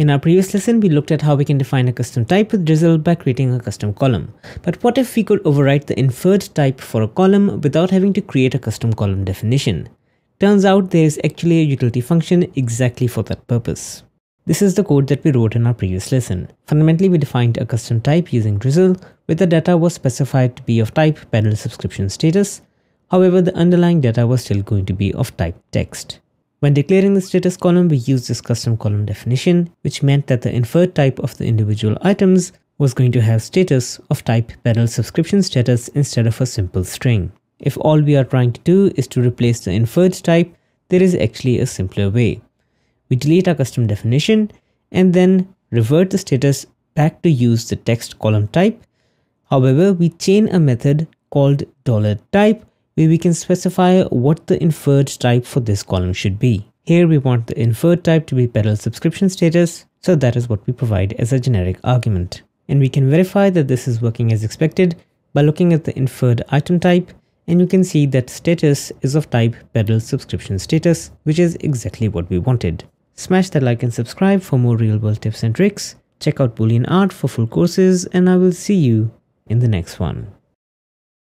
In our previous lesson, we looked at how we can define a custom type with Drizzle by creating a custom column. But what if we could override the inferred type for a column without having to create a custom column definition? Turns out there is actually a utility function exactly for that purpose. This is the code that we wrote in our previous lesson. Fundamentally, we defined a custom type using Drizzle, where the data was specified to be of type ParallelSubscriptionStatus. However, the underlying data was still going to be of type text. When declaring the status column, we used this custom column definition, which meant that the inferred type of the individual items was going to have status of type ParallelSubscriptionStatus instead of a simple string. If all we are trying to do is to replace the inferred type, there is actually a simpler way. We delete our custom definition and then revert the status back to use the text column type. However, we chain a method called $type, where we can specify what the inferred type for this column should be. Here we want the inferred type to be ParallelSubscriptionStatus, so that is what we provide as a generic argument. And we can verify that this is working as expected by looking at the inferred item type, and you can see that status is of type ParallelSubscriptionStatus, which is exactly what we wanted. Smash that like and subscribe for more real world tips and tricks. Check out Boolean Art for full courses, and I will see you in the next one.